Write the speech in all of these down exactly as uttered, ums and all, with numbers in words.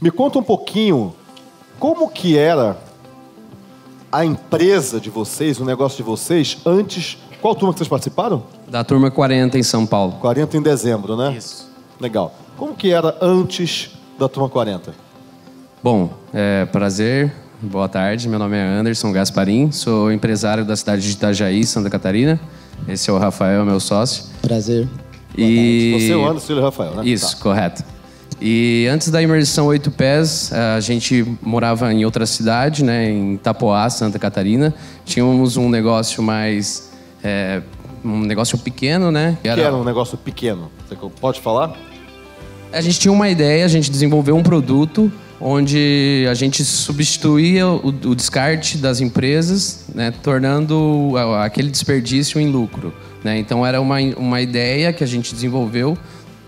Me conta um pouquinho, como que era a empresa de vocês, o negócio de vocês, antes... Qual turma que vocês participaram? Da turma quarenta em São Paulo. quarenta em dezembro, né? Isso. Legal. Como que era antes da turma quarenta? Bom, é, prazer, boa tarde. Meu nome é Anderson Gasparim, sou empresário da cidade de Itajaí, Santa Catarina. Esse é o Rafael, meu sócio. Prazer. E... Você é o Anderson e o Rafael, né? Isso, tá. Correto. E antes da Imersão oito Ps, a gente morava em outra cidade, né, em Itapoá, Santa Catarina. Tínhamos um negócio mais... É, um negócio pequeno, né? Que era... que era um negócio pequeno? Você pode falar? A gente tinha uma ideia, a gente desenvolveu um produto onde a gente substituía o, o descarte das empresas, né, tornando aquele desperdício em lucro, né? Então era uma, uma ideia que a gente desenvolveu,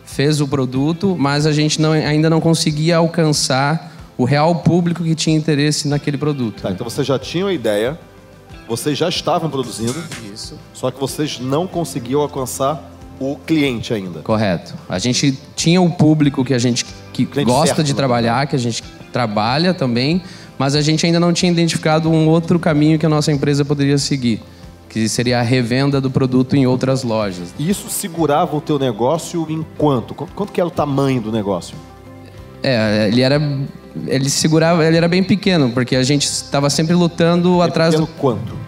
fez o produto, mas a gente não, ainda não conseguia alcançar o real público que tinha interesse naquele produto. Tá, né? Então você já tinha uma ideia, vocês já estavam produzindo, isso, só que vocês não conseguiam alcançar o cliente ainda. Correto. A gente tinha o público que a gente que gosta certo, de trabalhar, né? Que a gente trabalha também, mas a gente ainda não tinha identificado um outro caminho que a nossa empresa poderia seguir, que seria a revenda do produto em outras lojas. E isso segurava o teu negócio em quanto? Quanto que era o tamanho do negócio? É, ele era, ele segurava, ele era bem pequeno, porque a gente estava sempre lutando bem atrás do quanto.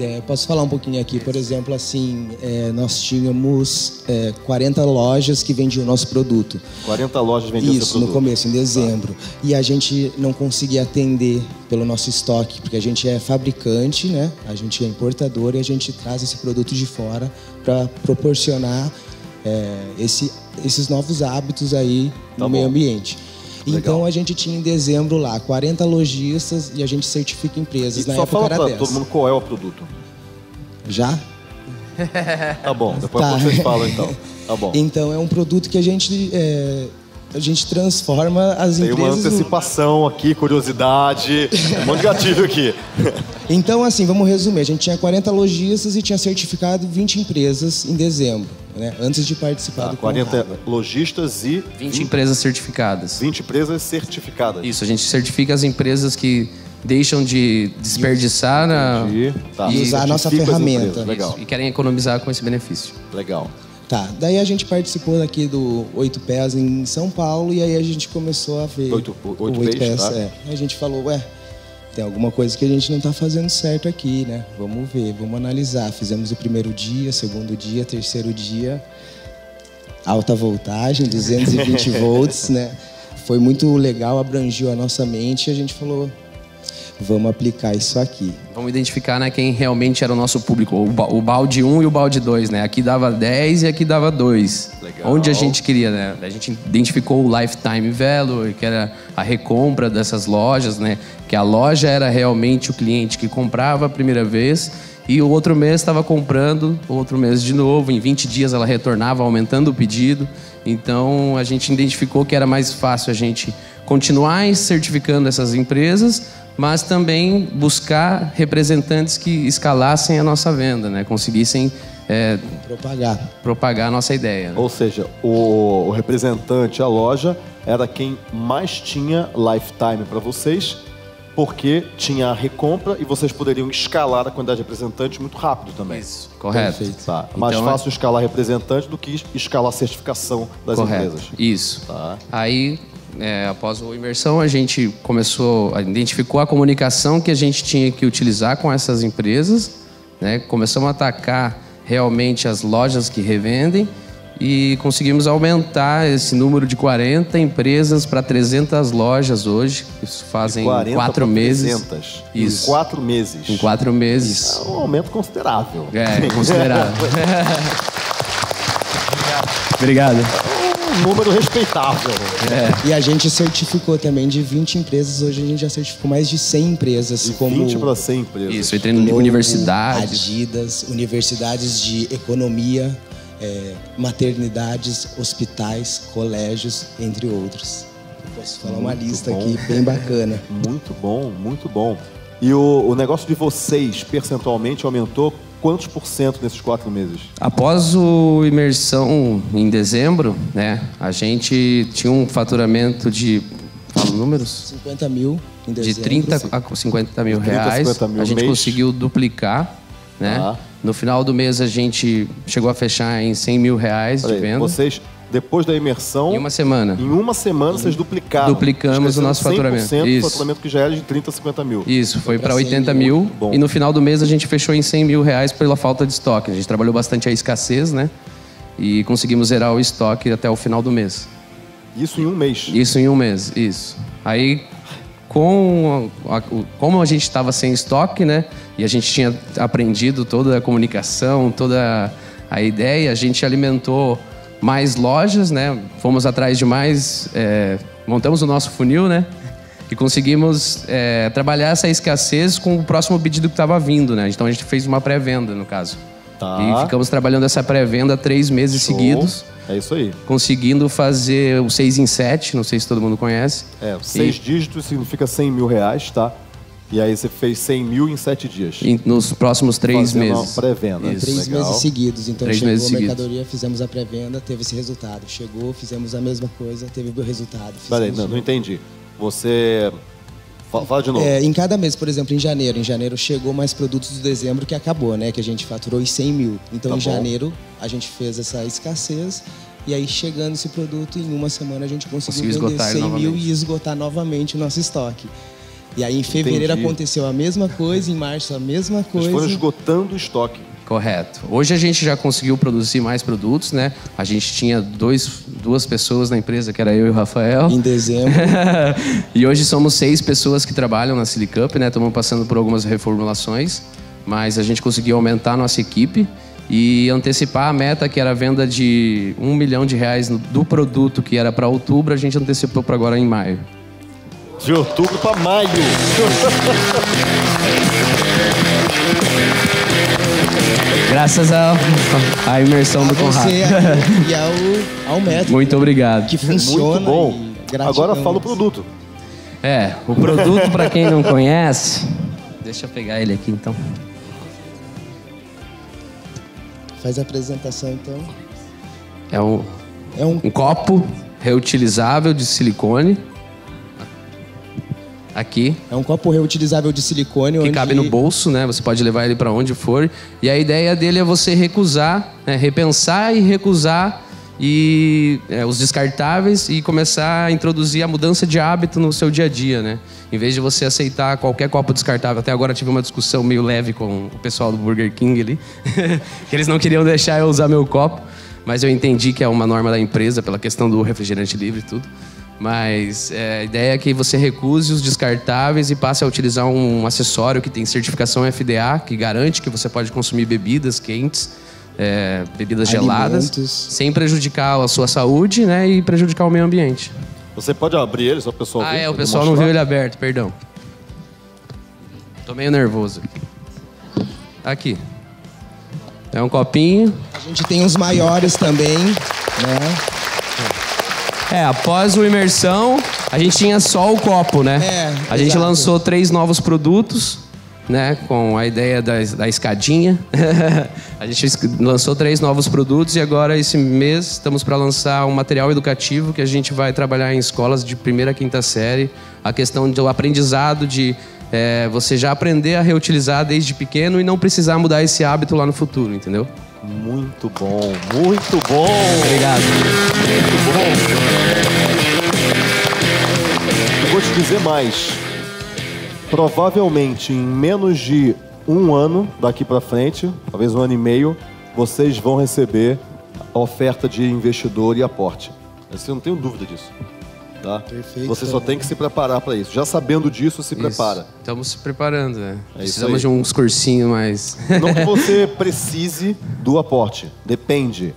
É, posso falar um pouquinho aqui, por exemplo, assim, é, nós tínhamos é, quarenta lojas que vendiam o nosso produto. quarenta lojas vendiam o produto? Isso, no começo, em dezembro. Ah. E a gente não conseguia atender pelo nosso estoque, porque a gente é fabricante, né? A gente é importador e a gente traz esse produto de fora para proporcionar é, esse, esses novos hábitos aí tá no bom. meio ambiente. Legal. Então a gente tinha em dezembro lá quarenta lojistas e a gente certifica empresas. E na só época fala para todo mundo qual é o produto. Já? Tá bom, depois tá. vocês falam então. Tá bom. Então é um produto que a gente, é, a gente transforma as Tem empresas... Tem uma antecipação no... aqui, curiosidade, um monte de gatilho aqui. Então assim, vamos resumir, a gente tinha quarenta lojistas e tinha certificado vinte empresas em dezembro. Né? Antes de participar ah, do Conrado. quarenta lojistas e... vinte, vinte empresas certificadas. vinte empresas certificadas. Isso, a gente certifica as empresas que deixam de desperdiçar na... tá. e usar a nossa ferramenta. Legal. E querem economizar com esse benefício. Legal. Tá, daí a gente participou aqui do oito Ps em São Paulo e aí a gente começou a ver... oito Ps, tá? É. A gente falou, ué, tem alguma coisa que a gente não está fazendo certo aqui, né? Vamos ver, vamos analisar. Fizemos o primeiro dia, segundo dia, terceiro dia. Alta voltagem, duzentos e vinte volts, né? Foi muito legal, abrangiu a nossa mente e a gente falou, vamos aplicar isso aqui. Vamos identificar, né, quem realmente era o nosso público. O, ba o balde um e o balde dois, né? Aqui dava dez e aqui dava dois. Legal. Onde a gente queria, né? A gente identificou o lifetime value, que era a recompra dessas lojas, né? Que a loja era realmente o cliente que comprava a primeira vez e o outro mês estava comprando, o outro mês de novo. Em vinte dias ela retornava, aumentando o pedido. Então a gente identificou que era mais fácil a gente continuar certificando essas empresas, mas também buscar representantes que escalassem a nossa venda, né? Conseguissem é, propagar. propagar a nossa ideia. Né? Ou seja, o, o representante, a loja, era quem mais tinha lifetime para vocês, porque tinha a recompra e vocês poderiam escalar a quantidade de representantes muito rápido também. Isso, correto. Tá. Mais então, fácil é... escalar representante do que escalar a certificação das correto. empresas. Isso. Tá. Aí... É, após a imersão, a gente começou, a identificou a comunicação que a gente tinha que utilizar com essas empresas, né? Começamos a atacar realmente as lojas que revendem e conseguimos aumentar esse número de quarenta empresas para trezentas lojas hoje. Isso fazem quatro meses. Isso. Em quatro meses. Em quatro meses. É um aumento considerável. É, considerável. Obrigado. Obrigado. Um número respeitável. É. E a gente certificou também de vinte empresas. Hoje a gente já certificou mais de cem empresas. De como vinte para cem empresas. Isso, entre universidades. Adidas, universidades de economia, é, maternidades, hospitais, colégios, entre outros. Posso falar muito uma lista bom. aqui bem bacana. Muito bom, muito bom. E o, o negócio de vocês, percentualmente, aumentou quantos por cento nesses quatro meses? Após a imersão em dezembro, né, a gente tinha um faturamento de os números? cinquenta mil em dezembro. De trinta a cinquenta mil reais. trinta, cinquenta mil a gente mês. Conseguiu duplicar, né? Ah. No final do mês a gente chegou a fechar em cem mil reais de venda. Vocês, depois da imersão... Em uma semana. Em uma semana vocês duplicaram. Duplicamos o nosso faturamento. cem por cento do faturamento que já era de trinta a cinquenta mil. Isso, foi para oitenta mil. E no final do mês a gente fechou em cem mil reais pela falta de estoque. A gente trabalhou bastante a escassez, né? E conseguimos zerar o estoque até o final do mês. Isso em um mês? Isso em um mês, isso. Aí... Com a, a, como a gente estava sem estoque, né? E a gente tinha aprendido toda a comunicação, toda a ideia, a gente alimentou mais lojas, né? Fomos atrás de mais, é, montamos o nosso funil, né? E conseguimos é, trabalhar essa escassez com o próximo pedido que estava vindo, né? Então a gente fez uma pré-venda, no caso. Tá. E ficamos trabalhando essa pré-venda três meses Show. seguidos. É isso aí. Conseguindo fazer o seis em sete, não sei se todo mundo conhece. É, seis e... dígitos significa cem mil reais, tá? E aí você fez cem mil em sete dias. E nos próximos três Fazendo meses. Fazendo uma pré-venda. Isso. Três Legal. meses seguidos. Então três chegou a mercadoria, seguidos. fizemos a pré-venda, teve esse resultado. Chegou, fizemos a mesma coisa, teve o resultado. Peraí, não, não entendi. Você... Fala de novo. É, em cada mês, por exemplo, em janeiro. Em janeiro chegou mais produtos do dezembro que acabou, né? Que a gente faturou em cem mil. Então, tá em bom. janeiro, a gente fez essa escassez. E aí, chegando esse produto, em uma semana a gente conseguiu vender cem mil e esgotar novamente o nosso estoque. E aí, em fevereiro Entendi. aconteceu a mesma coisa. Em março, a mesma coisa. Eles foram esgotando o estoque. Correto. Hoje a gente já conseguiu produzir mais produtos, né? A gente tinha dois, duas pessoas na empresa, que era eu e o Rafael. Em dezembro. E hoje somos seis pessoas que trabalham na Silicamp, né? Estamos passando por algumas reformulações, mas a gente conseguiu aumentar a nossa equipe e antecipar a meta, que era a venda de um milhão de reais do produto, que era para outubro, a gente antecipou para agora em maio. De outubro para maio. Graças à a, a imersão a do Conrado. E ao, ao método. Muito obrigado. Que funciona. Muito bom. Agora fala o produto. É, o produto, para quem não conhece... Deixa eu pegar ele aqui, então. Faz a apresentação, então. É um, é um... um copo reutilizável de silicone. Aqui. É um copo reutilizável de silicone. Que onde... cabe no bolso, né? Você pode levar ele para onde for. E a ideia dele é você recusar, né? repensar e recusar e, é, os descartáveis e começar a introduzir a mudança de hábito no seu dia a dia, né? Em vez de você aceitar qualquer copo descartável. Até agora tive uma discussão meio leve com o pessoal do Burger King ali. Que eles não queriam deixar eu usar meu copo. Mas eu entendi que é uma norma da empresa pela questão do refrigerante livre e tudo. Mas é, a ideia é que você recuse os descartáveis e passe a utilizar um acessório que tem certificação F D A, que garante que você pode consumir bebidas quentes, é, bebidas Alimentos. geladas, sem prejudicar a sua saúde, né, e prejudicar o meio ambiente. Você pode abrir ele, só o pessoal Ah, viu, é, o pessoal mostrar. não viu ele aberto, perdão. Tô meio nervoso aqui. Aqui. É um copinho. A gente tem os maiores também, né? É, após o imersão, a gente tinha só o copo, né? É, a gente exato. lançou três novos produtos, né? Com a ideia da, da escadinha. A gente lançou três novos produtos e agora, esse mês, estamos para lançar um material educativo que a gente vai trabalhar em escolas de primeira a quinta série. A questão do aprendizado, de é, você já aprender a reutilizar desde pequeno e não precisar mudar esse hábito lá no futuro, entendeu? Muito bom, muito bom! Obrigado. Muito bom. Eu vou te dizer mais. Provavelmente em menos de um ano daqui para frente, talvez um ano e meio, vocês vão receber a oferta de investidor e aporte. Eu não tenho dúvida disso. Tá? Perfeito. Você só tem que se preparar para isso. Já sabendo disso, se isso. prepara. Estamos se preparando, né? É Precisamos de uns cursinhos mais... Não que você precise do aporte. Depende.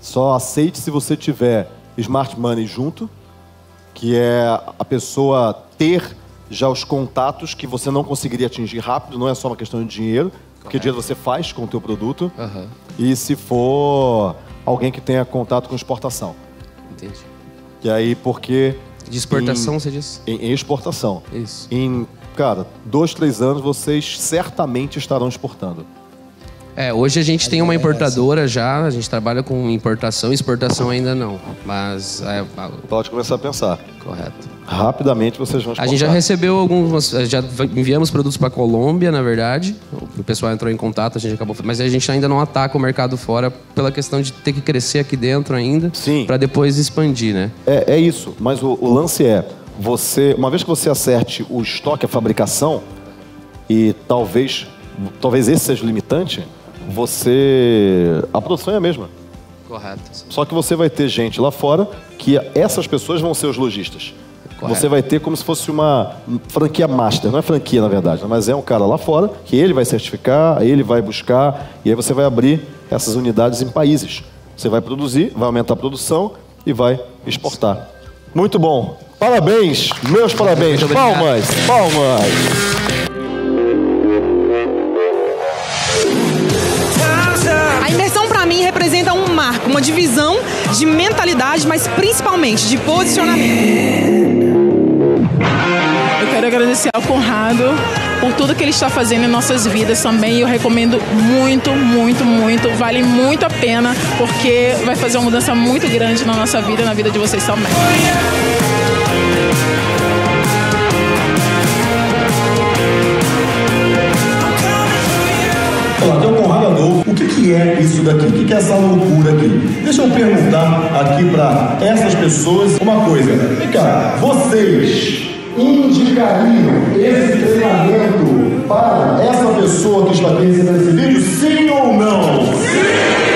Só aceite se você tiver smart money junto, que é a pessoa ter já os contatos que você não conseguiria atingir rápido. Não é só uma questão de dinheiro, porque é. dinheiro você faz com o teu produto. Uhum. E se for alguém que tenha contato com exportação. Entendi. E aí, porque... De exportação, em, você disse? Em, em exportação. Isso. Em, cara, dois, três anos, vocês certamente estarão exportando. É, hoje a gente tem uma importadora já, a gente trabalha com importação e exportação ainda não, mas... É, a... Pode começar a pensar. Correto. rapidamente vocês vão exportar. A gente já recebeu alguns, já enviamos produtos para a Colômbia, na verdade. O pessoal entrou em contato, a gente acabou... Mas a gente ainda não ataca o mercado fora pela questão de ter que crescer aqui dentro ainda. Sim. Para depois expandir, né? É, é isso. Mas o, o lance é, você, uma vez que você acerte o estoque, a fabricação, e talvez, talvez esse seja o limitante, você... A produção é a mesma. Correto. Sim. Só que você vai ter gente lá fora que essas pessoas vão ser os lojistas. Correto. Você vai ter como se fosse uma franquia master, não é franquia na verdade, mas é um cara lá fora que ele vai certificar, ele vai buscar, e aí você vai abrir essas unidades em países. Você vai produzir, vai aumentar a produção e vai exportar. Muito bom. Parabéns, meus parabéns. Palmas, palmas. A imersão para mim representa um marco, uma divisão de mentalidade, mas principalmente de posicionamento. Eu quero agradecer ao Conrado por tudo que ele está fazendo em nossas vidas também. Eu recomendo muito, muito, muito. Vale muito a pena, porque vai fazer uma mudança muito grande na nossa vida e na vida de vocês também. Olá, tem um Conrado Adolpho. O que, que é isso daqui? O que, que é essa loucura aqui? Deixa eu perguntar aqui para essas pessoas uma coisa. Vem cá, vocês indicariam esse treinamento para essa pessoa que está aqui recebendo esse vídeo? Sim ou não? Sim!